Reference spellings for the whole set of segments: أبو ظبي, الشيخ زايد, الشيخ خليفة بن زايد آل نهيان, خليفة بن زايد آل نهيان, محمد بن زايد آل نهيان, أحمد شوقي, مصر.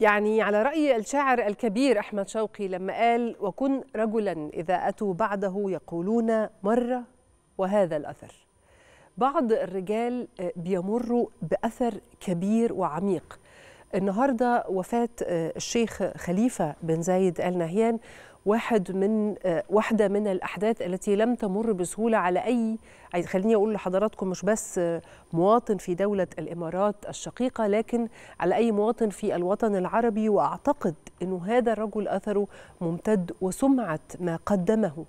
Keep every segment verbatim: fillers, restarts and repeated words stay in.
يعني على رأي الشاعر الكبير أحمد شوقي لما قال: وكن رجلا إذا أتوا بعده يقولون مرة وهذا الأثر. بعض الرجال بيمروا بأثر كبير وعميق. النهاردة وفاة الشيخ خليفة بن زايد آل نهيان واحد من واحدة من الأحداث التي لم تمر بسهولة على أي، خليني أقول لحضراتكم، مش بس مواطن في دولة الإمارات الشقيقة، لكن على أي مواطن في الوطن العربي. وأعتقد أنه هذا الرجل أثره ممتد، وسمعة ما قدمه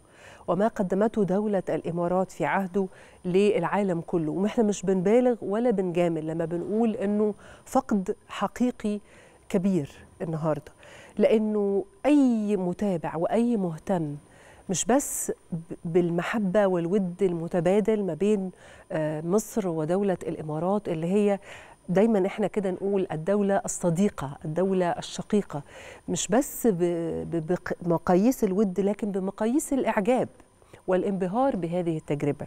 وما قدمته دولة الإمارات في عهده للعالم كله. ونحن مش بنبالغ ولا بنجامل لما بنقول أنه فقد حقيقي كبير النهاردة، لأنه أي متابع وأي مهتم مش بس بالمحبة والود المتبادل ما بين مصر ودولة الإمارات، اللي هي دايما احنا كده نقول الدولة الصديقة، الدولة الشقيقة، مش بس بمقاييس الود لكن بمقاييس الإعجاب والانبهار بهذه التجربة.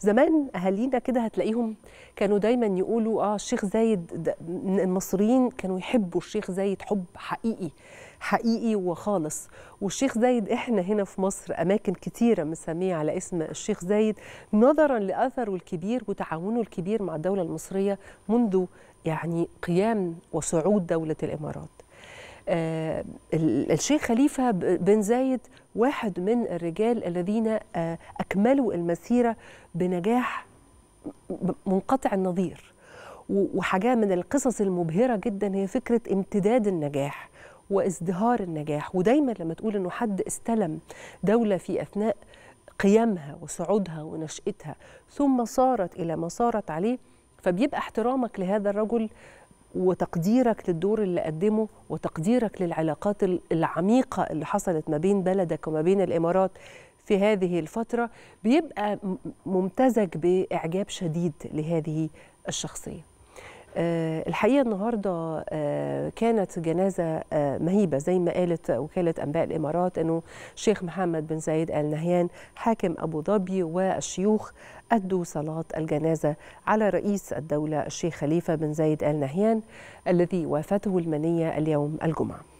زمان أهالينا كده هتلاقيهم كانوا دايما يقولوا آه الشيخ زايد، المصريين كانوا يحبوا الشيخ زايد حب حقيقي حقيقي وخالص. والشيخ زايد احنا هنا في مصر أماكن كتيرة مسمية على اسم الشيخ زايد، نظرا لأثره الكبير وتعاونه الكبير مع الدولة المصرية منذ يعني قيام وصعود دولة الإمارات. آه الشيخ خليفة بن زايد واحد من الرجال الذين آه أكملوا المسيرة بنجاح منقطع النظير. وحاجة من القصص المبهرة جدا هي فكرة امتداد النجاح وازدهار النجاح. ودايما لما تقول أنه حد استلم دولة في أثناء قيامها وصعودها ونشأتها ثم صارت إلى ما صارت عليه، فبيبقى احترامك لهذا الرجل وتقديرك للدور اللي قدمه وتقديرك للعلاقات العميقة اللي حصلت ما بين بلدك وما بين الإمارات في هذه الفترة، بيبقى ممتزج بإعجاب شديد لهذه الشخصية. أه الحقيقة النهاردة أه كانت جنازة أه مهيبة، زي ما قالت وكالة أنباء الإمارات أنه الشيخ محمد بن زايد آل نهيان حاكم أبو ظبي والشيوخ أدوا صلاة الجنازة على رئيس الدولة الشيخ خليفة بن زايد آل نهيان الذي وافته المنية اليوم الجمعة.